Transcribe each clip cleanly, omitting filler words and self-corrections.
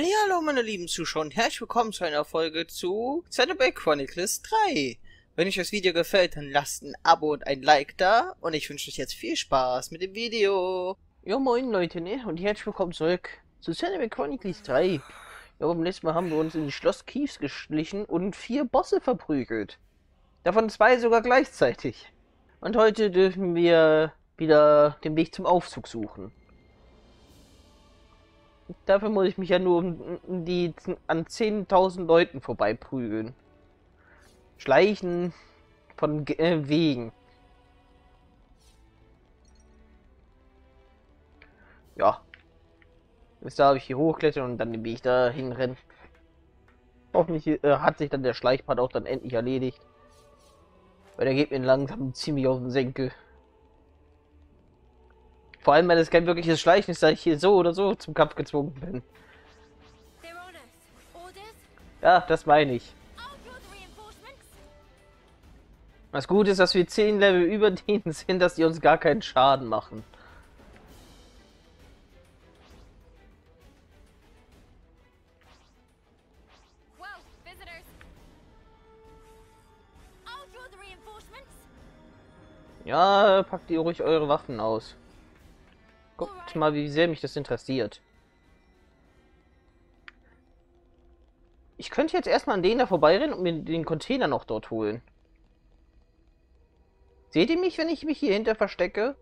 Hallo meine lieben Zuschauer und herzlich willkommen zu einer Folge zu Xenoblade Chronicles 3. Wenn euch das Video gefällt, dann lasst ein Abo und ein Like da und ich wünsche euch jetzt viel Spaß mit dem Video. Jo moin Leute, ne? Und herzlich willkommen zurück zu Xenoblade Chronicles 3. Ja, beim letzten Mal haben wir uns in die Schloss Kiefs geschlichen und 4 Bosse verprügelt. Davon 2 sogar gleichzeitig. Und heute dürfen wir wieder den Weg zum Aufzug suchen. Dafür muss ich mich ja nur an 10.000 Leuten vorbeiprügeln. Schleichen von Wegen. Ja. Jetzt darf ich hier hochklettern und dann den Weg da hinrennen. Hoffentlich hat sich dann der Schleichpart auch dann endlich erledigt. Weil der geht mir langsam ziemlich auf den Senkel. Vor allem, weil es kein wirkliches Schleichen ist, da ich hier so oder so zum Kampf gezwungen bin. Ja, das meine ich. Was gut ist, dass wir 10 Level über denen sind, dass die uns gar keinen Schaden machen. Ja, packt ihr ruhig eure Waffen aus. Guckt mal, wie sehr mich das interessiert. Ich könnte jetzt erstmal an denen da vorbeirennen und mir den Container noch dort holen. Seht ihr mich, wenn ich mich hier hinter verstecke?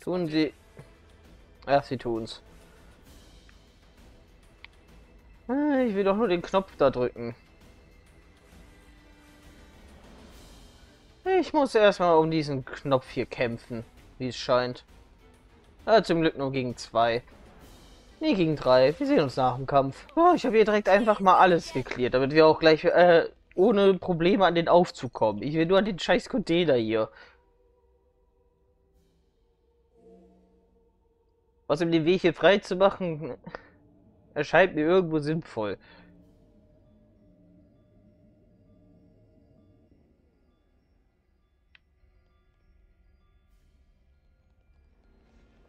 Tun sie... Ach, sie tun's. Ich will doch nur den Knopf da drücken. Ich muss erstmal um diesen Knopf hier kämpfen, wie es scheint. Ah, zum Glück nur gegen 2. Nee, gegen 3. Wir sehen uns nach dem Kampf. Oh, ich habe hier direkt einfach mal alles geklärt, damit wir auch gleich ohne Probleme an den Aufzug kommen. Ich will nur an den scheiß Container hier. Was um den Weg hier frei zu machen... erscheint mir irgendwo sinnvoll.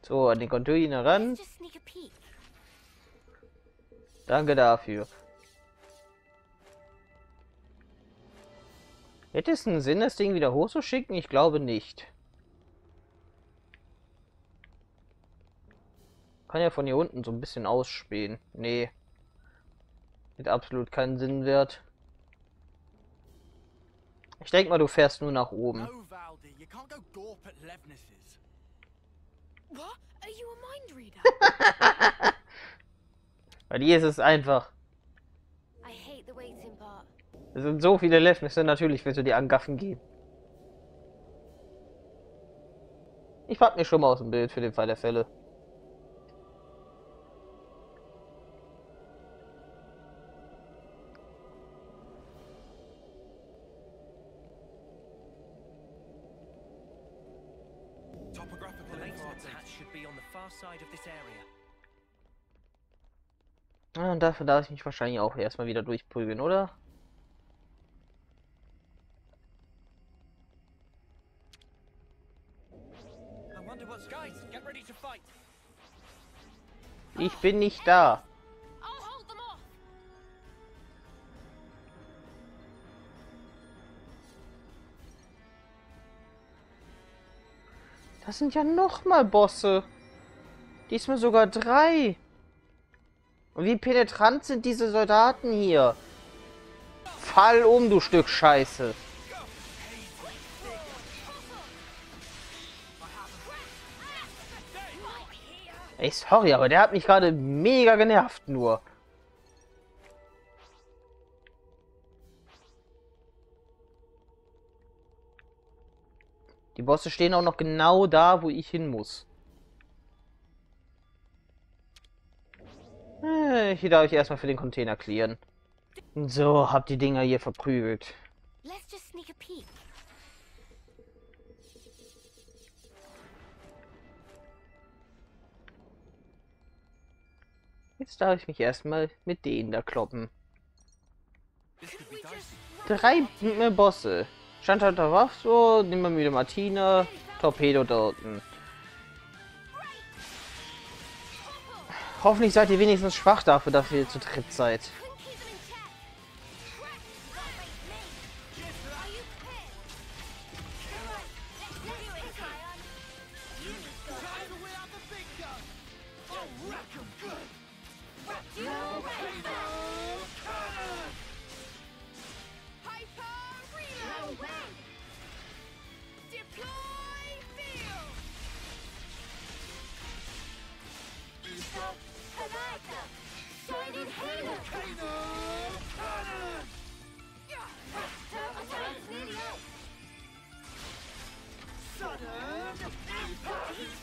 So, an den Container ran. Danke dafür. Hätte es einen Sinn, das Ding wieder hochzuschicken? Ich glaube nicht. Kann ja von hier unten so ein bisschen ausspähen. Nee. Hat absolut keinen Sinn wert. Ich denke mal, du fährst nur nach oben. Weil hier ist es einfach. Es sind so viele Levnisse, natürlich willst du dir angaffen gehen. Ich pack mich schon mal aus dem Bild für den Fall der Fälle. Und dafür darf ich mich wahrscheinlich auch erstmal wieder durchprügeln, oder? Ich bin nicht da. Das sind ja nochmal Bosse. Diesmal sogar 3. Und wie penetrant sind diese Soldaten hier? Fall um, du Stück Scheiße. Ey, sorry, aber der hat mich gerade mega genervt nur. Die Bosse stehen auch noch genau da, wo ich hin muss. Hier darf ich erstmal für den Container klären. So, hab die Dinger hier verprügelt. Jetzt darf ich mich erstmal mit denen da kloppen. drei Bosse. Standhafter Waffso, nimmer müde Martine, Torpedo Dalton. Hoffentlich seid ihr wenigstens schwach dafür, dass ihr zu dritt seid.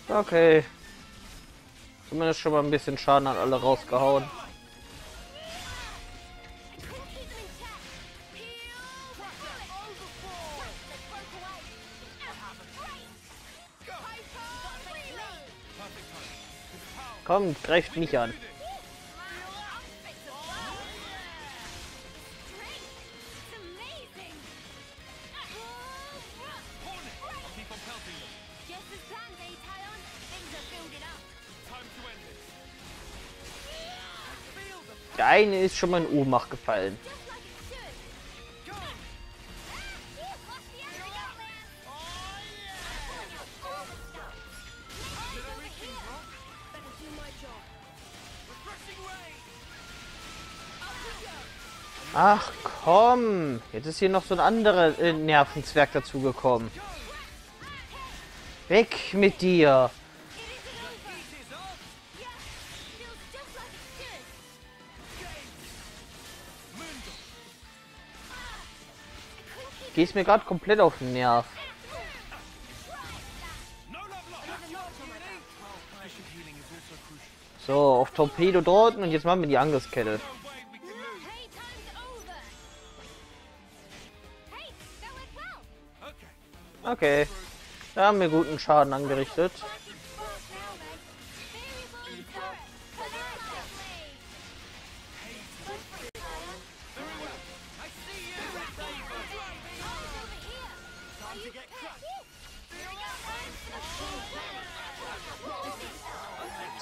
Okay. Zumindest schon mal ein bisschen Schaden hat alle rausgehauen. Komm, greift mich an. Der eine ist schon mal in Ohnmacht gefallen. Ach komm, jetzt ist hier noch so ein anderer Nervenzwerg dazugekommen. Weg mit dir! Gehst mir gerade komplett auf den Nerv. So, auf Torpedo dort und jetzt machen wir die Angriffskette. Okay, da haben wir guten Schaden angerichtet.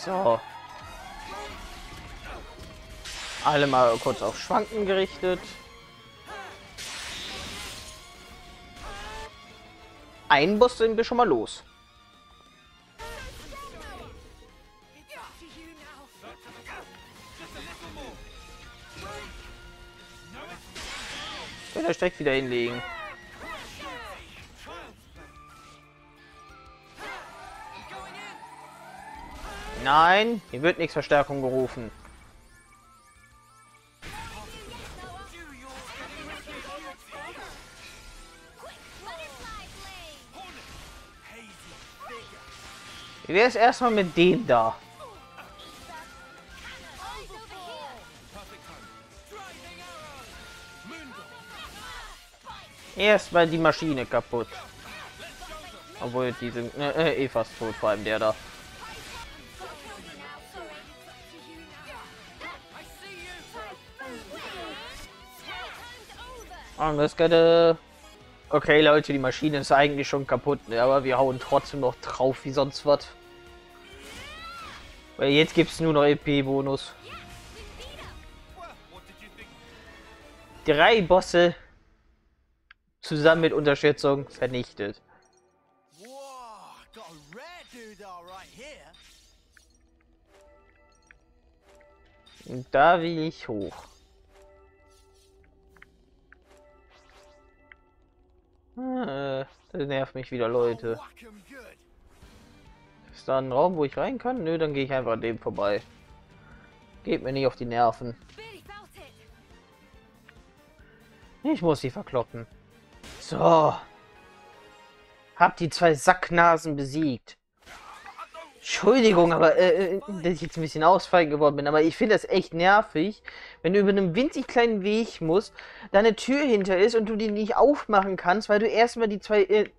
So. Alle mal kurz auf Schwanken gerichtet. Einen Boss sind wir schon mal los. Wird er direkt wieder hinlegen. Nein, hier wird nichts Verstärkung gerufen. Wie wäre es erstmal mit dem da? Erstmal die Maschine kaputt. Obwohl die sind eh fast tot, vor allem der da. Okay, Leute, die Maschine ist eigentlich schon kaputt, aber wir hauen trotzdem noch drauf wie sonst was. Weil jetzt gibt es nur noch EP-Bonus. 3 Bosse zusammen mit Unterstützung vernichtet. Und da will ich hoch. Das nervt mich wieder, Leute. Ist da ein Raum, wo ich rein kann? Nö, dann gehe ich einfach an dem vorbei. Geht mir nicht auf die Nerven. Ich muss sie verkloppen. So. Hab die 2 Sacknasen besiegt. Entschuldigung, aber dass ich jetzt ein bisschen ausfallend geworden bin, aber ich finde das echt nervig, wenn du über einem winzig kleinen Weg musst, da eine Tür hinter ist und du die nicht aufmachen kannst, weil du erstmal die 2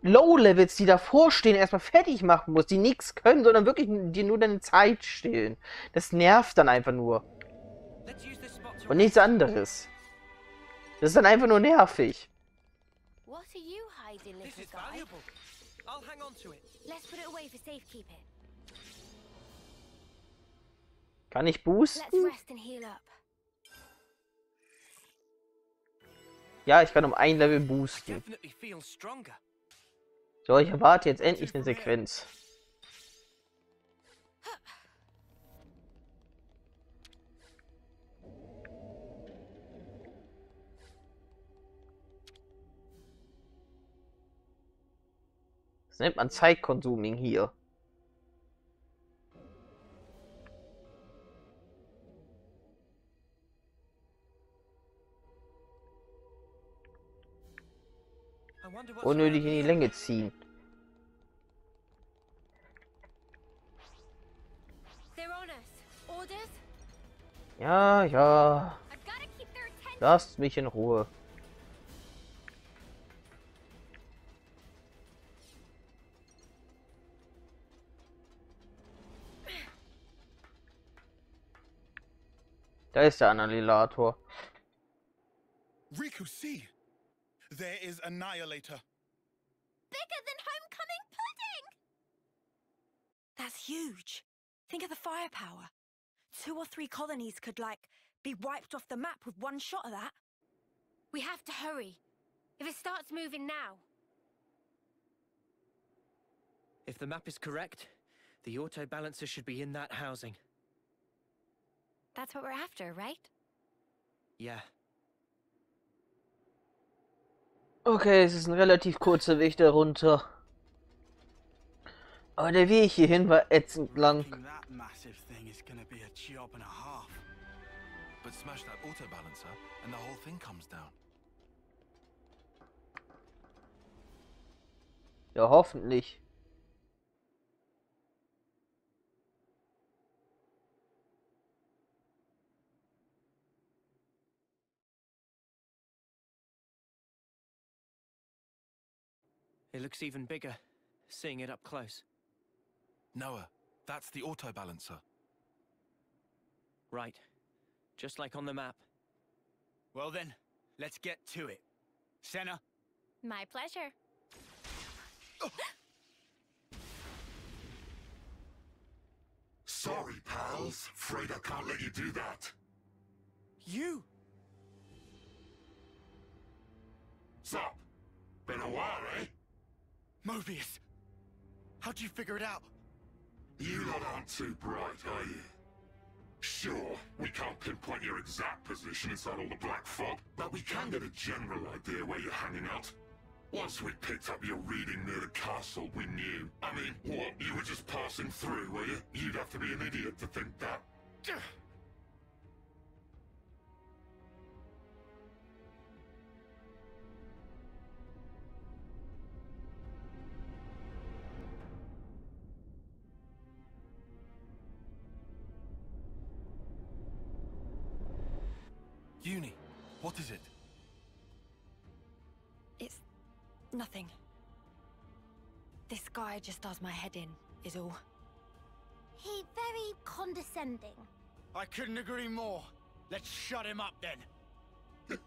Low-Levels, die davor stehen, erstmal fertig machen musst, die nichts können, sondern wirklich dir nur deine Zeit stehlen. Das nervt dann einfach nur. Und nichts anderes. Das ist dann einfach nur nervig. Kann ich boosten? Ja, ich kann um ein Level boosten. So, ich erwarte jetzt endlich eine Sequenz. Das nennt man Zeitkonsuming hier. Unnötig in die Länge ziehen. Ja, ja. Lasst mich in Ruhe. Da ist der Annihilator. Riku, see. There is Annihilator. Bigger than homecoming pudding. That's huge. Think of the firepower. 2 or 3 colonies could be wiped off the map with one shot of that. We have to hurry. If it starts moving now. If the map is correct, the auto balancer should be in that housing. That's what we're after, right? Yeah. Okay, es ist ein relativ kurzer Weg da runter. Aber der Weg hierhin war ätzend lang. Ja, hoffentlich. It looks even bigger, seeing it up close. Noah, that's the auto balancer. Right, just like on the map. Well then, let's get to it. Sena? My pleasure. Oh. Sorry, pals. Afraid I can't let you do that. You? Sup? Been a while, eh? Mobius! How'd you figure it out? You lot aren't too bright, are you? Sure, we can't pinpoint your exact position inside all the black fog, but we can get a general idea where you're hanging out. Once we picked up your reading near the castle, we knew. I mean, what? You were just passing through, were you? You'd have to be an idiot to think that. Juni, what is it? It's nothing. This guy just does my head in, is all. He's very condescending. I couldn't agree more. Let's shut him up then.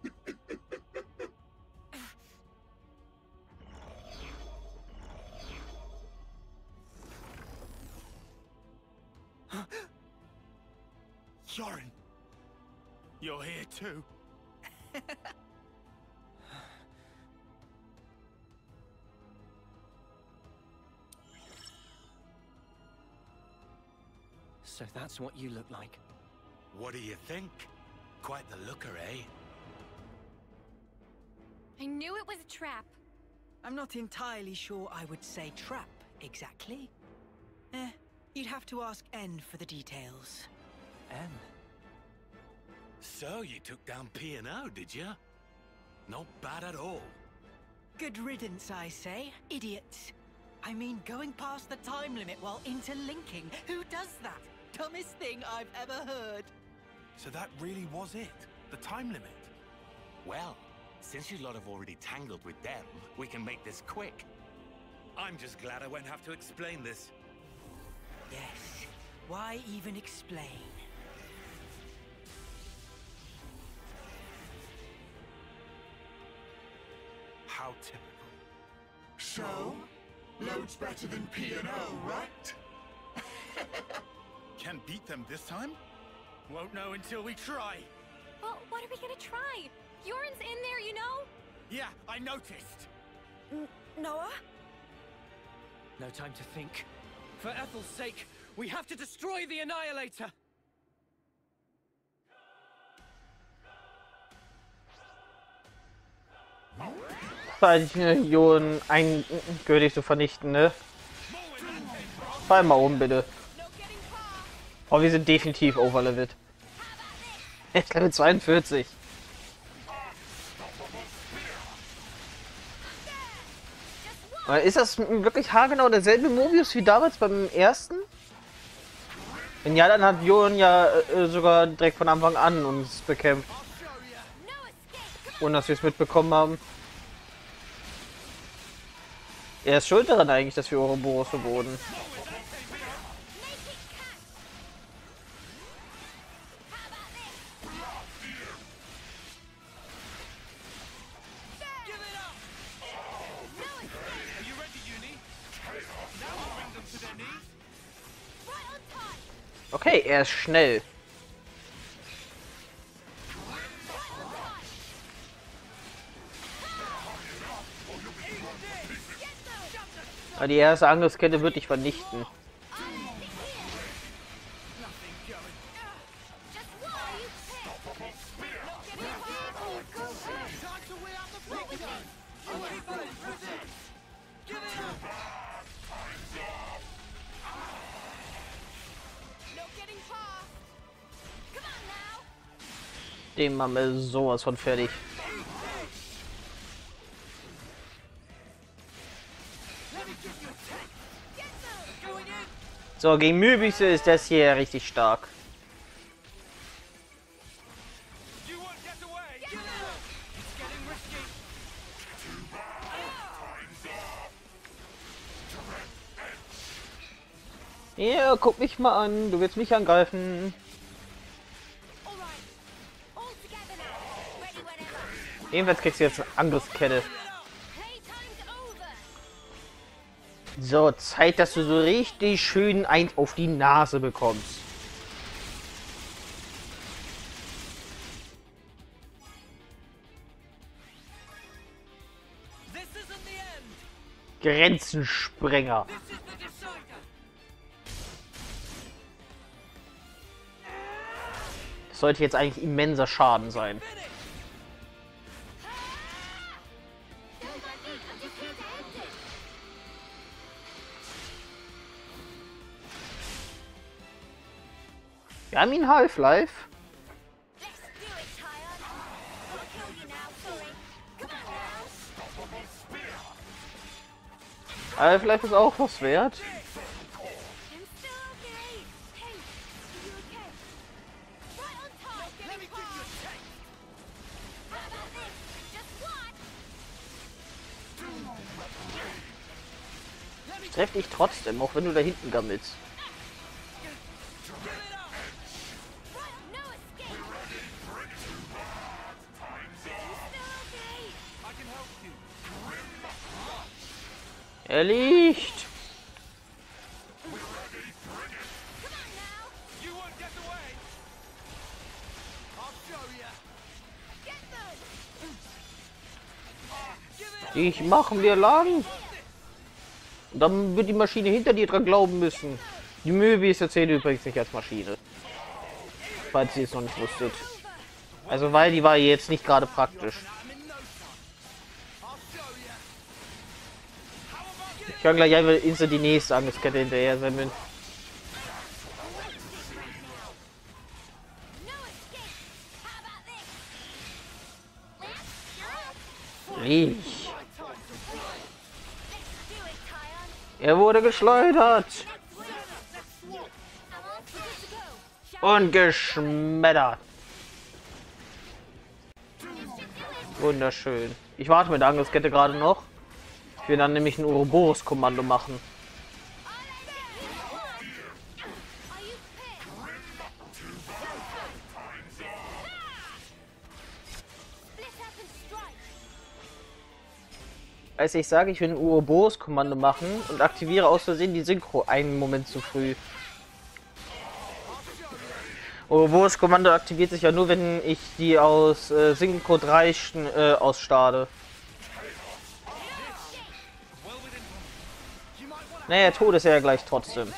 Shoren. You're here too. So that's what you look like. What do you think? Quite the looker, eh? I knew it was a trap. I'm not entirely sure I would say trap, exactly. You'd have to ask N for the details. N? So, you took down P&O, did you? Not bad at all. Good riddance, I say. Idiots. I mean, going past the time limit while interlinking. Who does that? Dumbest thing I've ever heard. So that really was it? The time limit? Well, since you lot have already tangled with them, we can make this quick. I'm just glad I won't have to explain this. Yes. Why even explain? How typical. So, loads better than P&O, right? Can beat them this time? Won't know until we try. Well, what are we gonna try? Bjorn's in there, you know? Yeah, I noticed. Noah? No time to think. For Ethel's sake, we have to destroy the Annihilator! Die Millionen endgültig zu vernichten, ne? Fall mal um, bitte. Oh, wir sind definitiv overlevelt. Jetzt Level 42. Ist das wirklich haargenau derselbe Mobius wie damals beim ersten? Wenn ja, dann hat Johan ja sogar direkt von Anfang an uns bekämpft. Ohne dass wir es mitbekommen haben. Er ist schuld daran eigentlich, dass wir Ouroboros verboten. Okay, er ist schnell. Aber die erste Angriffskette wird dich vernichten. Dem haben wir sowas von fertig. So, gegen Mobius ist das hier richtig stark. Ja, guck mich mal an, du willst mich angreifen. Jedenfalls kriegst du jetzt eine Angriffskette. So, Zeit, dass du so richtig schön eins auf die Nase bekommst. Grenzensprenger. Das sollte jetzt eigentlich immenser Schaden sein. Wir haben ihn Half-Life. Half-Life ist auch was wert. Treff dich trotzdem, auch wenn du da hinten gammelst. Er liegt. Ich machen wir lang. Dann wird die Maschine hinter dir dran glauben müssen. Die Mobius erzählt übrigens nicht als Maschine. Falls ihr es noch nicht wusstet. Also weil die war jetzt nicht gerade praktisch. Ich kann gleich einfach instant die nächste Angriffskette hinterher sammeln. Riech. Er wurde geschleudert. Und geschmettert. Wunderschön. Ich warte mit der Angriffskette gerade noch. Ich will dann nämlich ein Ouroboros-Kommando machen. als ich sage, ich will ein Ouroboros-Kommando machen und aktiviere aus Versehen die Synchro einen Moment zu früh. Ouroboros-Kommando aktiviert sich ja nur, wenn ich die aus Synchro 3 ausstarte. Naja, tot ist er ja gleich trotzdem.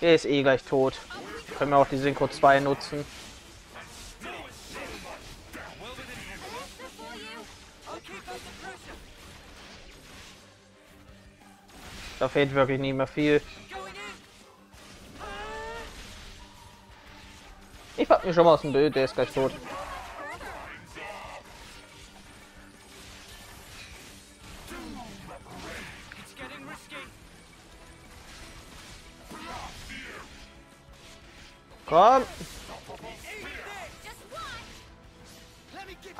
Der ist eh gleich tot. Können wir auch die Synchro 2 nutzen. Da fehlt wirklich nicht mehr viel. Ich pack mich schon mal aus dem Bild, der ist gleich tot. Komm.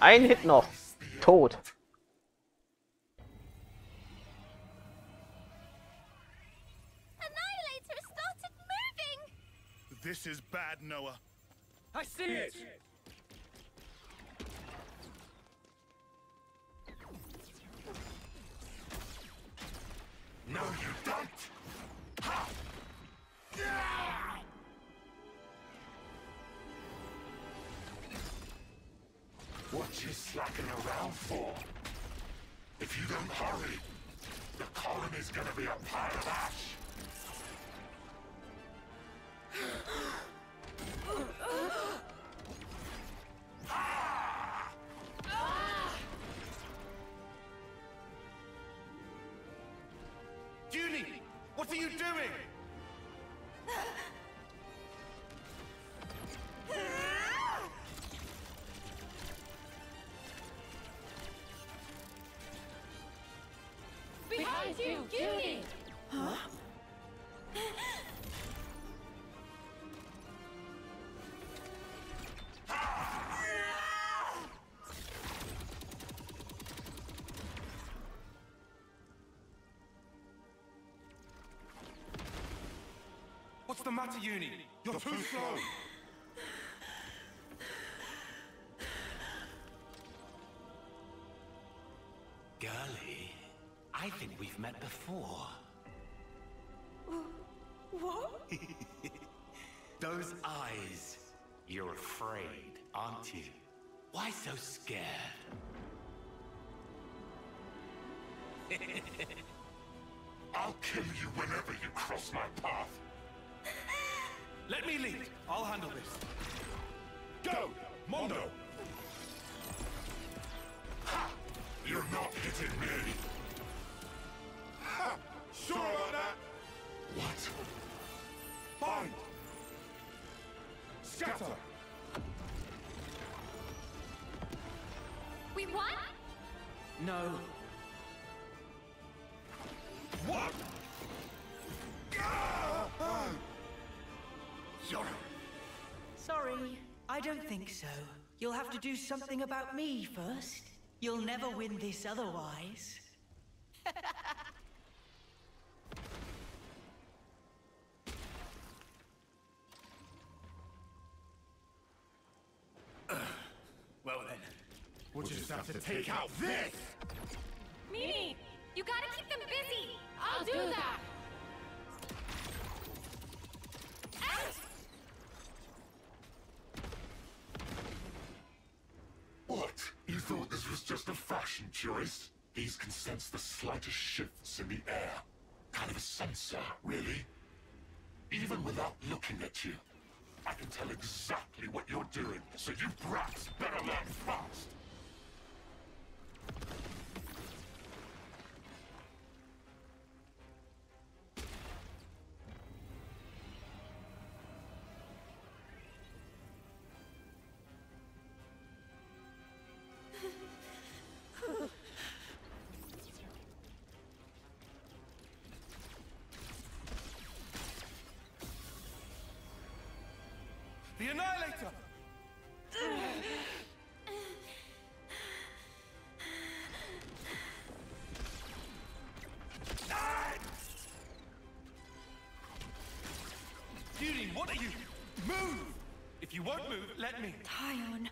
Ein Hit noch. Tot. Annihilator started moving. This is bad, Noah. I see it. No, you don't. Ha. Yeah. What you slacking around for? If you don't hurry, the column is gonna be a pile of ash. Juni, what are you doing? Eunie! Huh? What's the matter, Eunie? You're too slow! Girlie? I think we've met before. What? Those eyes. You're afraid, aren't you? Why so scared? I'll kill you whenever you cross my path. Let me lead. I'll handle this. Go, Mondo! Ha! You're not hitting me! Sure about that? What? Bind! Scatter! We won? No. What? Sorry. Sorry, I don't think so. You'll have to do something about me first. You'll never win this otherwise. We'll just have to take out this! Mimi! You gotta keep them busy! I'll do that! Out! What? You thought this was just a fashion choice? These can sense the slightest shifts in the air. Kind of a sensor, really. Even without looking at you, I can tell exactly what you're doing, so you brats better learn fast! The Annihilator! Nein! Juni, what are you? Move! If you won't move, let me. Taion.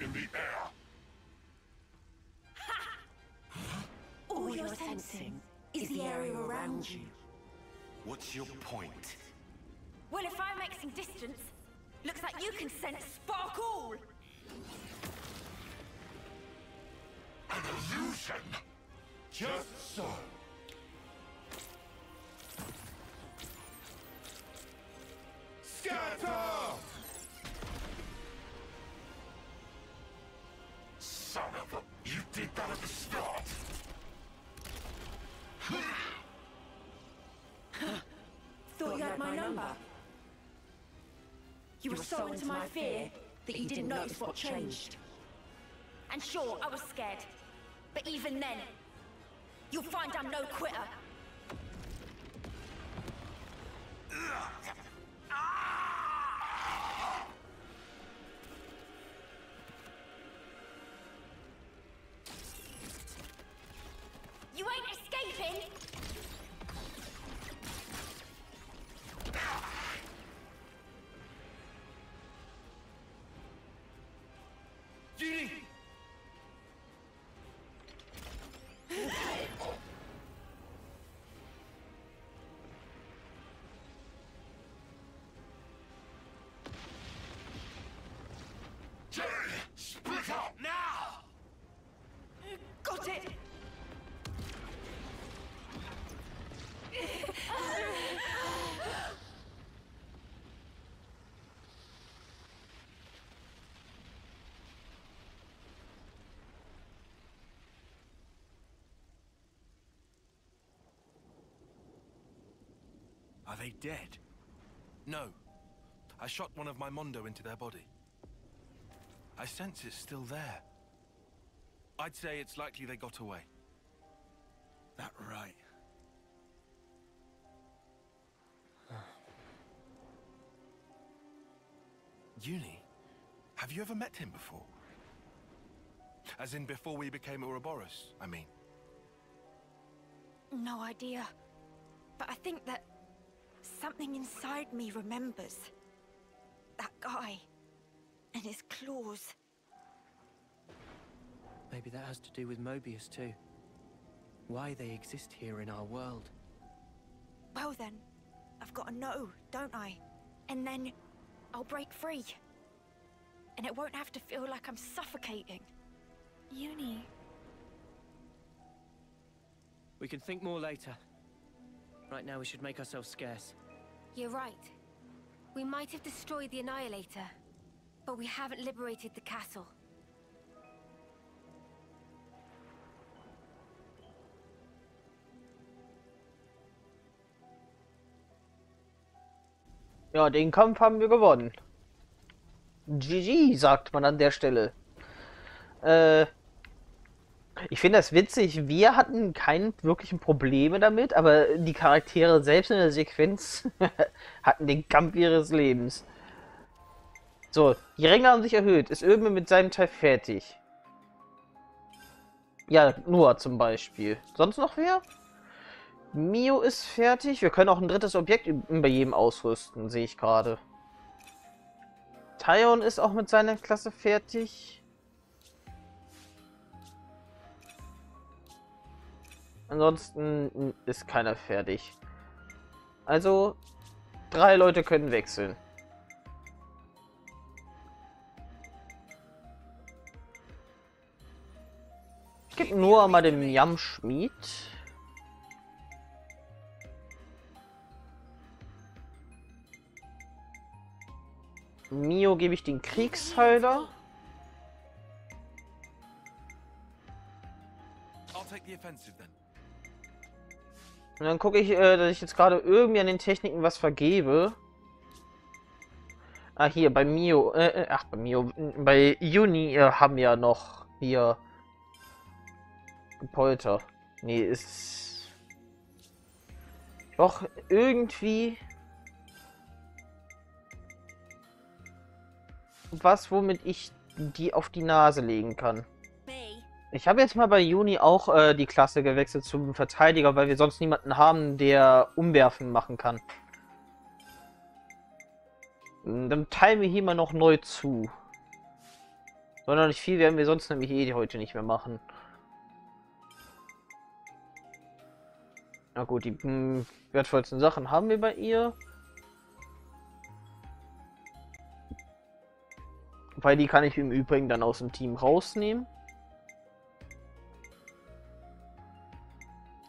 In the air. Ha! Huh? All you're sensing is the area around you. What's your point? Well, if I make some distance, looks like you can sense spark all. An illusion! Just so. Scatter! Son of a... You did that at the start! Thought you had my number. You were so into my fear that you didn't notice what changed. And sure, I was scared. But even then, you'll find I'm no quitter. You ain't escaping! Juni! Split up now! Got it! Are they dead? No. I shot one of my Mondo into their body. I sense it's still there. I'd say it's likely they got away. That right. Eunie, have you ever met him before? As in before we became Ouroboros, I mean. No idea. But I think that something inside me remembers. That guy. And his claws. Maybe that has to do with Mobius too. Why they exist here in our world. Well then, I've got to know, don't I? And then... I'll break free. And it won't have to feel like I'm suffocating. Eunie. We can think more later. Right now we should make ourselves scarce. You're right. We might have destroyed the Annihilator, but we haven't liberated the castle. Ja, den Kampf haben wir gewonnen. GG, sagt man an der Stelle. Ich finde das witzig. Wir hatten keine wirklichen Probleme damit, aber die Charaktere selbst in der Sequenz hatten den Kampf ihres Lebens. So, die Ränge haben sich erhöht. Ist Öme mit seinem Teil fertig? Ja, Noah zum Beispiel. Sonst noch wer? Mio ist fertig. Wir können auch ein drittes Objekt bei jedem ausrüsten, sehe ich gerade. Taion ist auch mit seiner Klasse fertig. Ansonsten ist keiner fertig. Also, 3 Leute können wechseln. Ich gebe Noah mal dem Yam-Schmied. Mio gebe ich den Kriegsheiler. Und dann gucke ich, dass ich jetzt gerade irgendwie an den Techniken was vergebe. Ah, hier, bei Mio, bei Juni haben wir ja noch hier Polter. Nee, ist doch irgendwie was, womit ich die auf die Nase legen kann. Ich habe jetzt mal bei Juni auch die Klasse gewechselt zum Verteidiger, weil wir sonst niemanden haben, der Umwerfen machen kann. Dann teilen wir hier mal noch neu zu. Sonderlich viel werden wir sonst nämlich heute nicht mehr machen. Na gut, die wertvollsten Sachen haben wir bei ihr. Weil die kann ich im Übrigen dann aus dem Team rausnehmen.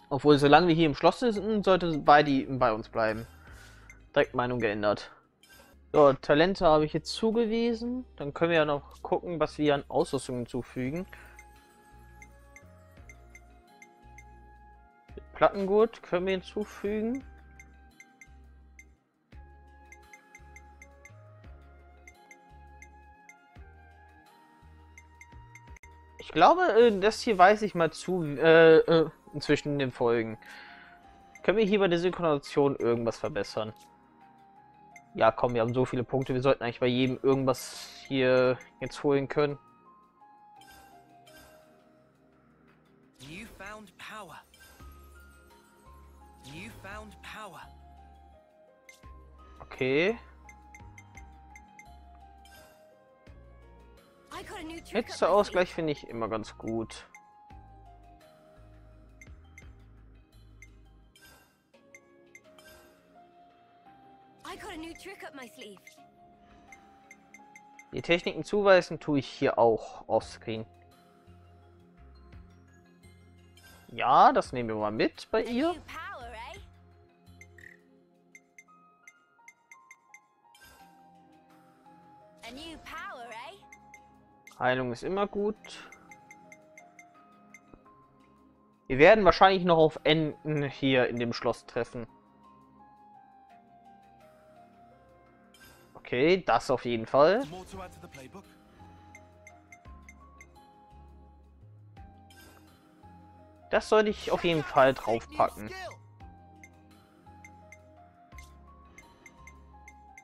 Obwohl, solange wir hier im Schloss sind, sollte beide bei uns bleiben. Direkt Meinung geändert. So, Talente habe ich jetzt zugewiesen. Dann können wir ja noch gucken, was wir an Ausrüstung hinzufügen. Plattengurt können wir hinzufügen. Ich glaube, das hier weiß ich mal zu. Zwischen den Folgen. Können wir hier bei der Synchronisation irgendwas verbessern? Ja, komm, wir haben so viele Punkte. Wir sollten eigentlich bei jedem irgendwas hier jetzt holen können. You found power. You found power. Okay. Letzter Ausgleich finde ich immer ganz gut. Die Techniken zuweisen tue ich hier auch offscreen. Ja, das nehmen wir mal mit bei ihr. Heilung ist immer gut. Wir werden wahrscheinlich noch auf Enten hier in dem Schloss treffen. Okay, das auf jeden Fall. Das sollte ich auf jeden Fall draufpacken.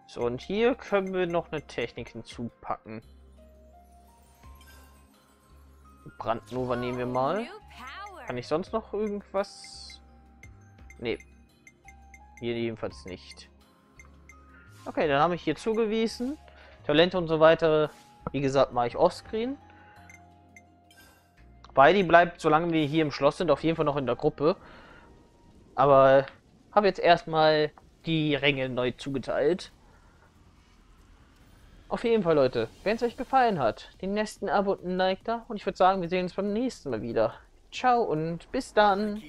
So, und hier können wir noch eine Technik hinzupacken. Brandnova nehmen wir mal. Kann ich sonst noch irgendwas? Nee. Hier jedenfalls nicht. Okay, dann habe ich hier zugewiesen. Talente und so weiter, wie gesagt, mache ich offscreen. Beide bleibt, solange wir hier im Schloss sind, auf jeden Fall noch in der Gruppe. Aber habe jetzt erstmal die Ränge neu zugeteilt. Auf jeden Fall, Leute, wenn es euch gefallen hat, den nächsten Abo und ein Like da. Und ich würde sagen, wir sehen uns beim nächsten Mal wieder. Ciao und bis dann.